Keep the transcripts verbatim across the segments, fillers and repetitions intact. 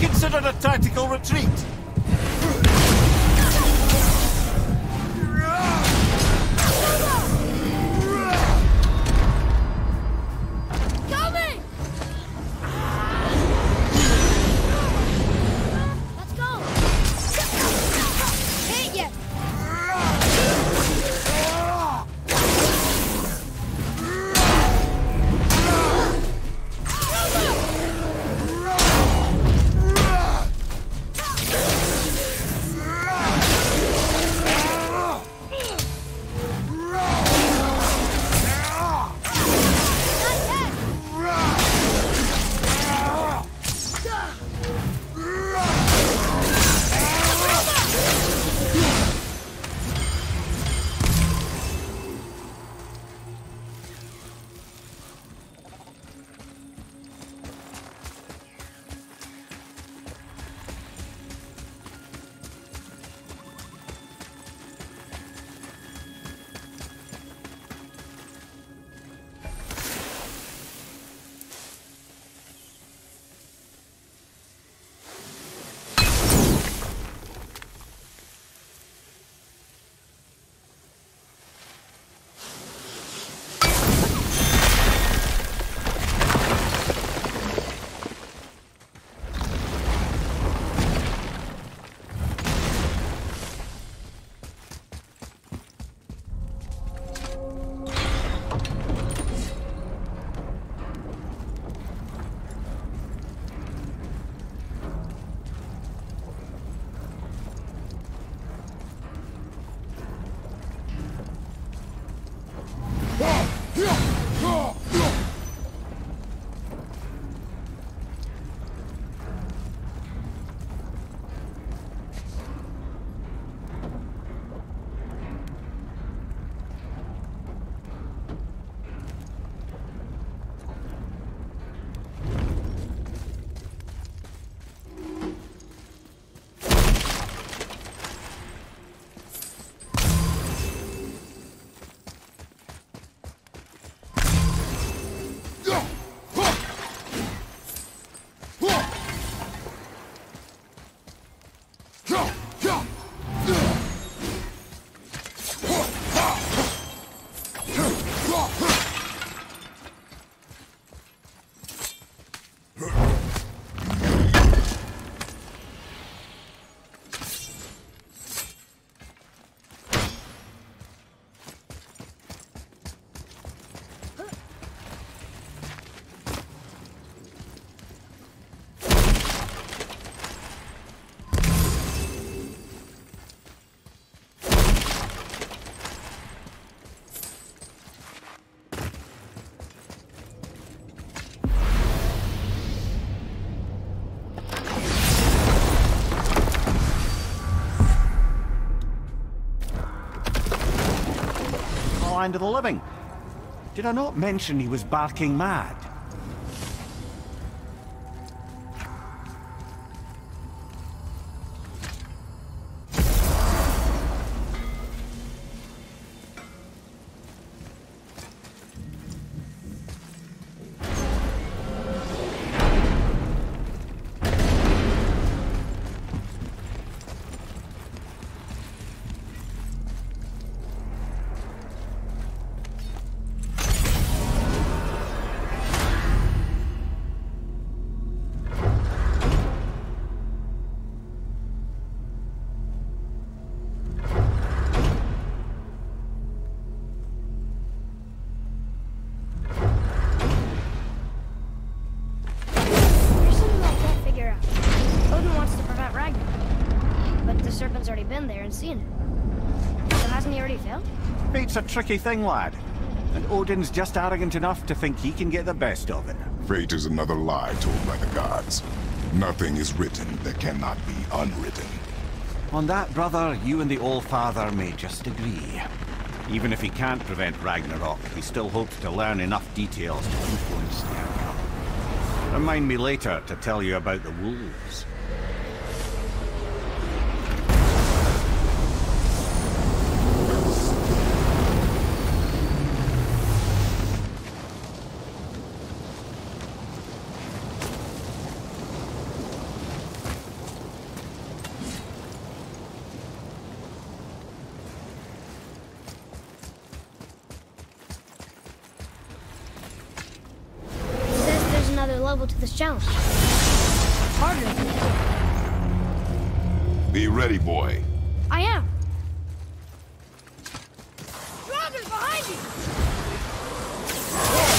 considered a tactical retreat. To the living. Did I not mention he was barking mad? Seen it. So hasn't he already failed? Fate's a tricky thing, lad. And Odin's just arrogant enough to think he can get the best of it. Fate is another lie told by the gods. Nothing is written that cannot be unwritten. On that, brother, you and the Allfather may just agree. Even if he can't prevent Ragnarok, he still hopes to learn enough details to influence the outcome. Remind me later to tell you about the wolves. to the shell. Harder than ever. Be ready, boy. I am. Dragon's behind you! Almost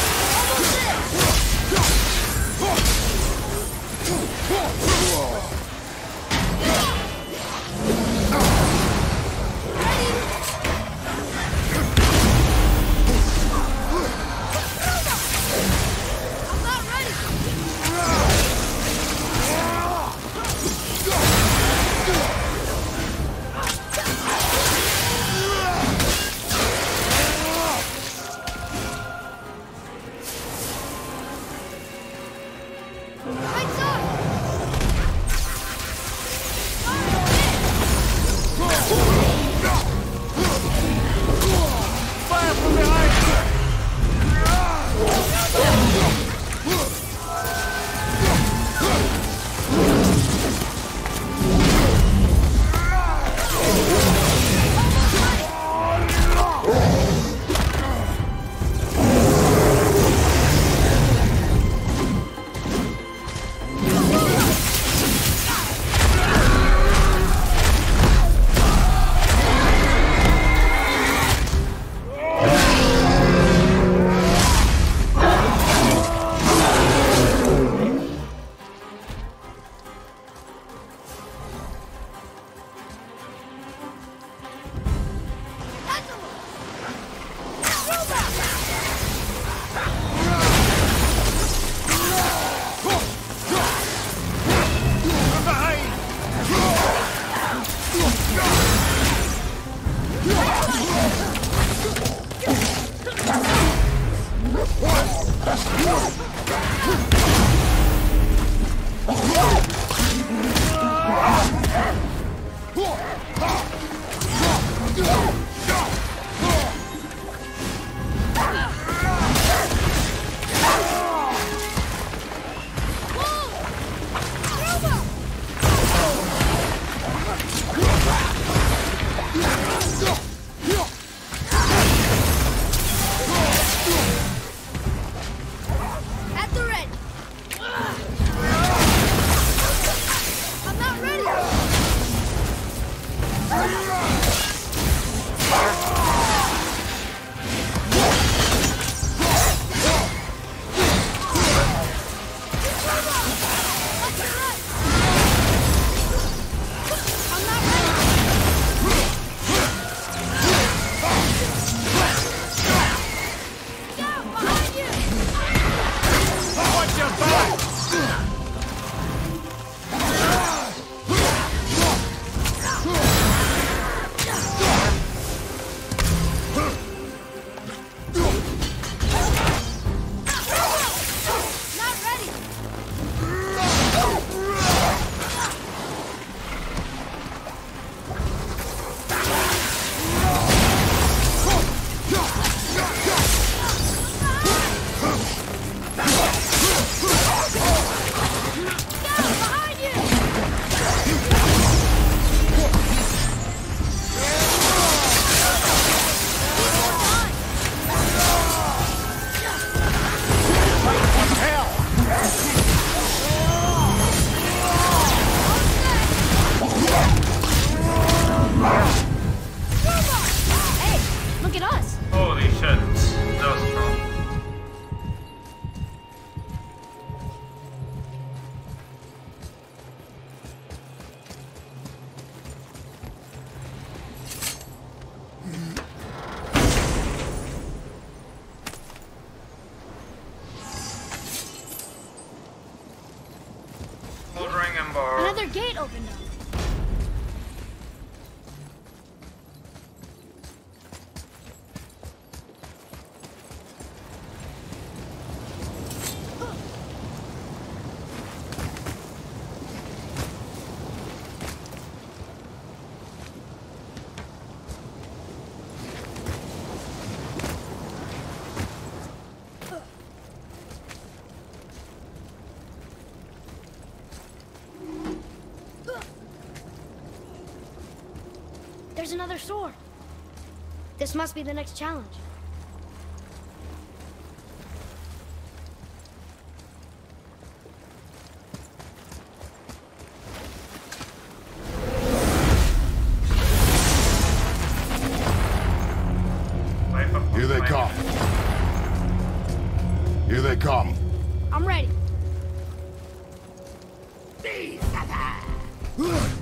There's another sword. This must be the next challenge. be better. Watch out!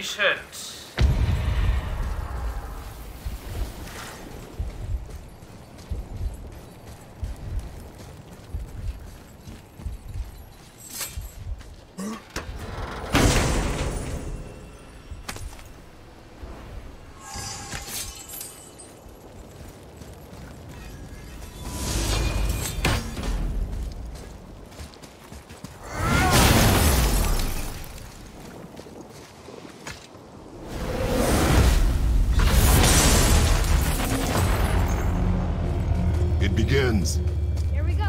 we should. Begins. Here we go.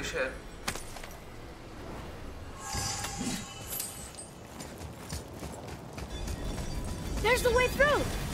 Holy shit. There's the way through!